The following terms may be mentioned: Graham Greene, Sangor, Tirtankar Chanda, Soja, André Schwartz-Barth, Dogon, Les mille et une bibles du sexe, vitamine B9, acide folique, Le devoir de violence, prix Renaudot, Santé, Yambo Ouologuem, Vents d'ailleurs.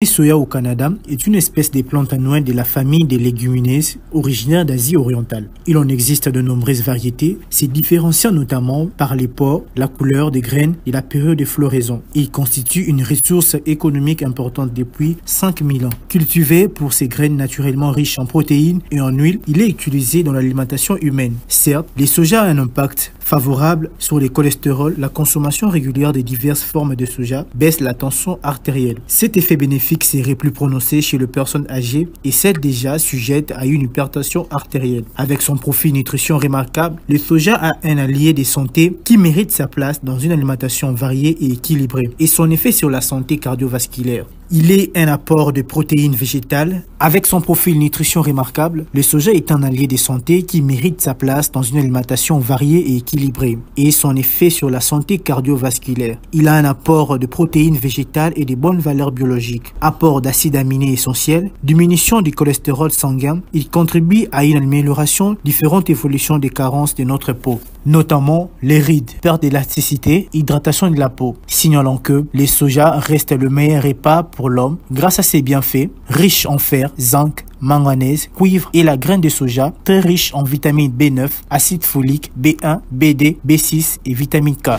Le soja au Canada est une espèce des plantes annuelles de la famille des légumineuses originaire d'Asie orientale. Il en existe de nombreuses variétés, se différenciant notamment par les ports, la couleur des graines et la période de floraison. Il constitue une ressource économique importante depuis 5000 ans. Cultivé pour ses graines naturellement riches en protéines et en huile, il est utilisé dans l'alimentation humaine. Certes, le soja a un impact favorable sur le cholestérol. La consommation régulière de diverses formes de soja baisse la tension artérielle. Cet effet bénéfique serait plus prononcé chez les personnes âgées et celles déjà sujettes à une hypertension artérielle. Avec son profil nutrition remarquable, le soja a un allié de santé qui mérite sa place dans une alimentation variée et équilibrée et son effet sur la santé cardiovasculaire. Il est un apport de protéines végétales. Avec son profil nutrition remarquable, le soja est un allié de santé qui mérite sa place dans une alimentation variée et équilibrée et son effet sur la santé cardiovasculaire. Il a un apport de protéines végétales et de bonnes valeurs biologiques. Apport d'acides aminés essentiels, diminution du cholestérol sanguin, il contribue à une amélioration différentes évolutions des carences de notre peau, notamment les rides, perte d'élasticité, hydratation de la peau, signalant que les soja restent le meilleur repas pour l'homme grâce à ses bienfaits, riches en fer, zinc, manganèse, cuivre et la graine de soja, très riche en vitamine B9, acide folique, B1, B2, B6 et vitamine K.